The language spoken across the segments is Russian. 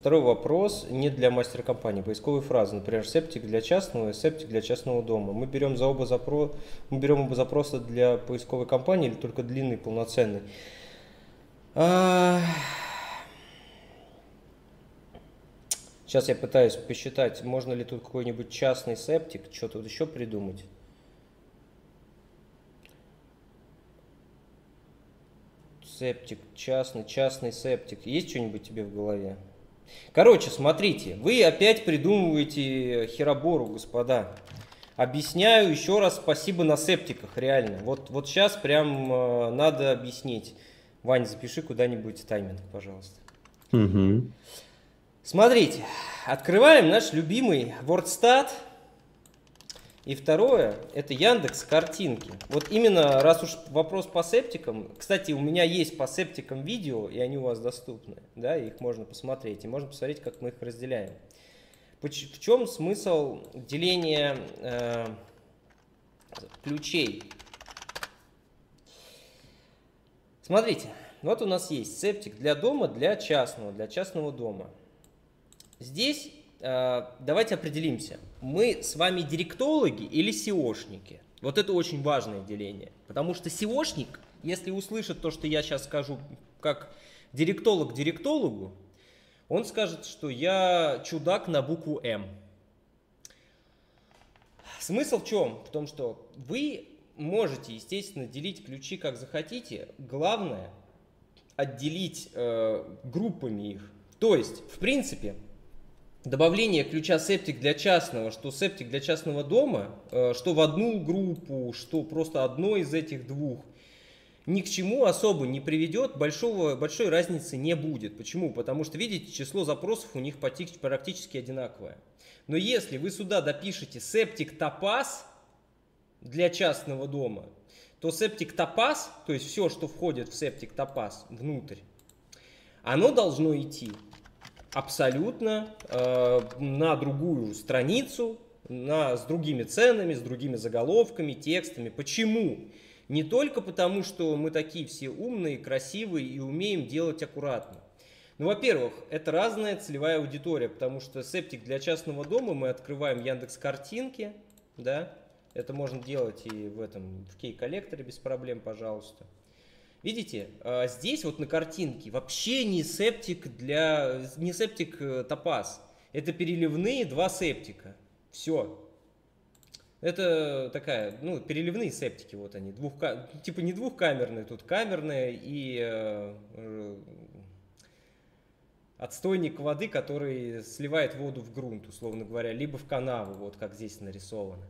Второй вопрос не для мастер-компании. Поисковые фразы, например, септик для частного и септик для частного дома. Мы берем оба запроса для поисковой компании или только длинный, полноценный? Сейчас я пытаюсь посчитать, можно ли тут какой-нибудь частный септик, что тут еще придумать. Септик, частный септик. Есть что-нибудь тебе в голове? Короче, смотрите, вы опять придумываете херобору, господа. Объясняю еще раз, спасибо на септиках, реально. Вот сейчас прям надо объяснить. Вань, запиши куда-нибудь тайминг, пожалуйста. Угу. Смотрите, открываем наш любимый Wordstat. И второе, это Яндекс картинки. Вот именно, раз уж вопрос по септикам. Кстати, у меня есть по септикам видео, и они у вас доступны. Да, их можно посмотреть. И можно посмотреть, как мы их разделяем. В чем смысл деления ключей? Смотрите, вот у нас есть септик для дома, для частного дома. Здесь давайте определимся. Мы с вами директологи или SEOшники? Вот это очень важное деление. Потому что SEOшник, если услышит то, что я сейчас скажу, как директолог директологу, он скажет, что я чудак на букву М. Смысл в чем? В том, что вы можете, естественно, делить ключи как захотите. Главное, отделить группами их. То есть, в принципе, добавление ключа септик для частного, что септик для частного дома, что в одну группу, что просто одно из этих двух, ни к чему особо не приведет, большой разницы не будет. Почему? Потому что, видите, число запросов у них практически одинаковое. Но если вы сюда допишете септик Топас для частного дома, то септик Топас, то есть все, что входит в септик Топас внутрь, оно должно идти абсолютно на другую страницу, с другими ценами, с другими заголовками, текстами. Почему? Не только потому, что мы такие все умные, красивые и умеем делать аккуратно. Ну, во-первых, это разная целевая аудитория, потому что септик для частного дома мы открываем Яндекс картинки, да, это можно делать и в кей-коллекторе без проблем, пожалуйста. Видите, здесь вот на картинке вообще не септик Топас. Это переливные два септика. Все. Это такая, ну, переливные септики, вот они. Типа не двухкамерные, тут камерные и отстойник воды, который сливает воду в грунт, условно говоря, либо в канаву, вот как здесь нарисовано.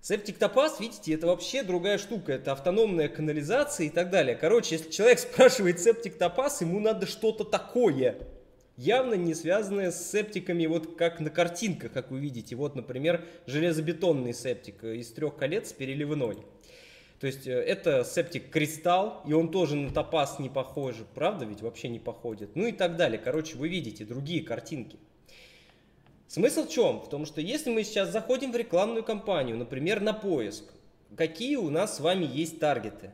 Септик Топас, видите, это вообще другая штука, это автономная канализация и так далее. Короче, если человек спрашивает септик Топас, ему надо что-то такое, явно не связанное с септиками, вот как на картинках, как вы видите. Вот, например, железобетонный септик из трех колец переливной. То есть это септик-кристалл, и он тоже на Топас не похож, правда ведь вообще не походит. Ну и так далее, короче, вы видите другие картинки. Смысл в чем? В том, что если мы сейчас заходим в рекламную кампанию, например, на поиск, какие у нас с вами есть таргеты?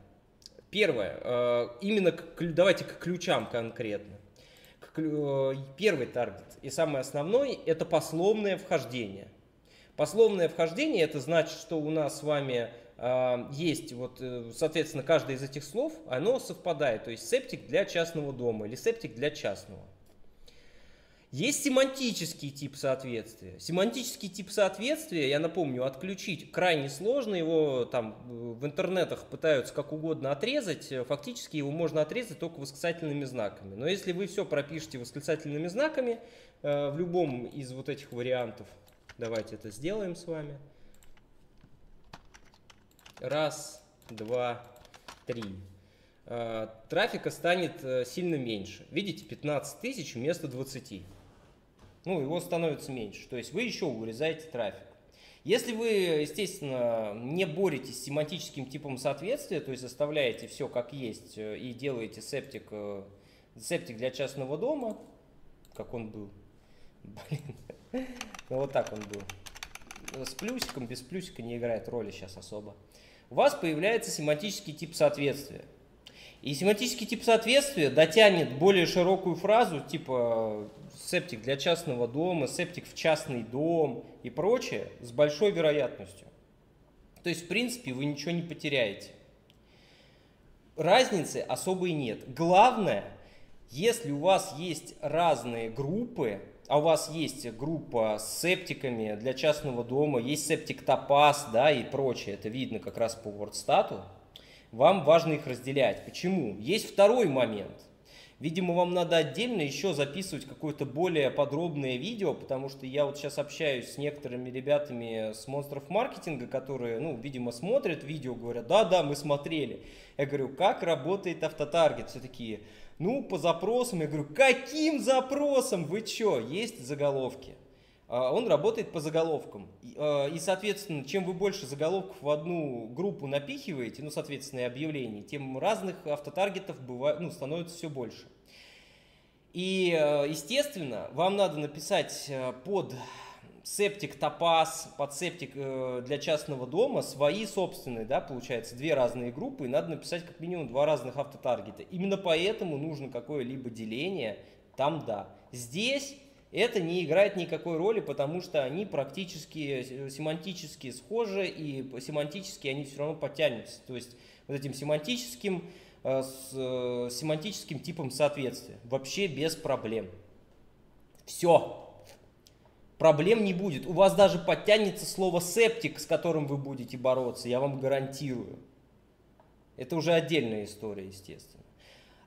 Первое, именно давайте к ключам конкретно. Первый таргет и самый основной – это пословное вхождение. Пословное вхождение – это значит, что у нас с вами есть, вот, соответственно, каждое из этих слов, оно совпадает. То есть септик для частного дома или септик для частного. Есть семантический тип соответствия. Семантический тип соответствия, я напомню, отключить крайне сложно. Его там в интернетах пытаются как угодно отрезать. Фактически его можно отрезать только восклицательными знаками. Но если вы все пропишете восклицательными знаками в любом из вот этих вариантов, давайте это сделаем с вами. Раз, два, три. Трафика станет сильно меньше. Видите, 15 тысяч вместо 20. Ну, его становится меньше. То есть вы еще урезаете трафик. Если вы, естественно, не боретесь с семантическим типом соответствия, то есть оставляете все как есть и делаете септик для частного дома, как он был. Блин. Ну, вот так он был. С плюсиком, без плюсика не играет роли сейчас особо. У вас появляется семантический тип соответствия. И семантический тип соответствия дотянет более широкую фразу, типа септик для частного дома, септик в частный дом и прочее, с большой вероятностью. То есть, в принципе, вы ничего не потеряете. Разницы особой нет. Главное, если у вас есть разные группы, а у вас есть группа с септиками для частного дома, есть септик Топас, да, и прочее, это видно как раз по Wordstat, вам важно их разделять. Почему? Есть второй момент. Видимо, вам надо отдельно еще записывать какое-то более подробное видео, потому что я вот сейчас общаюсь с некоторыми ребятами с Монстров Маркетинга, которые, ну, видимо, смотрят видео, говорят, да-да, мы смотрели. Я говорю, как работает автотаргет? Все такие, ну, по запросам. Я говорю, каким запросам? Вы че? Есть заголовки. Он работает по заголовкам. И, соответственно, чем вы больше заголовков в одну группу напихиваете, ну, соответственно, и объявлений, тем разных автотаргетов бывает, ну, становится все больше. И, естественно, вам надо написать под септик Топас, под септик для частного дома свои собственные, да, получается, две разные группы, и надо написать как минимум два разных автотаргета. Именно поэтому нужно какое-либо деление, там да. Здесь это не играет никакой роли, потому что они практически семантически схожи, и семантически они все равно подтянутся. То есть вот этим семантическим, семантическим типом соответствия. Вообще без проблем. Все. Проблем не будет. У вас даже подтянется слово септик, с которым вы будете бороться, я вам гарантирую. Это уже отдельная история, естественно.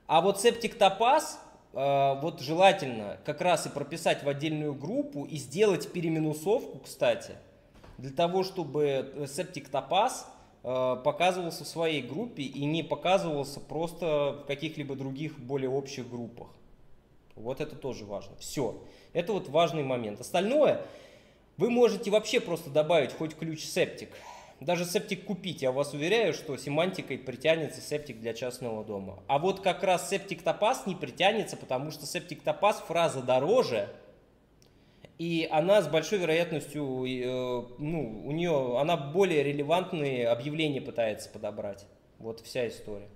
А вот септик Топас... Вот желательно как раз и прописать в отдельную группу и сделать переименовку, кстати, для того, чтобы септик Топас показывался в своей группе и не показывался просто в каких-либо других более общих группах. Вот это тоже важно. Все. Это вот важный момент. Остальное вы можете вообще просто добавить хоть ключ септик. Даже септик купить, я вас уверяю, что семантикой притянется септик для частного дома. А вот как раз септик Топас не притянется, потому что септик Топас фраза дороже, и она с большой вероятностью, ну, у нее, она более релевантные объявления пытается подобрать. Вот вся история.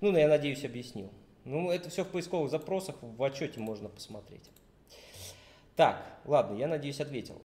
Ну, я надеюсь, объяснил. Ну, это все в поисковых запросах, в отчете можно посмотреть. Так, ладно, я надеюсь, ответил.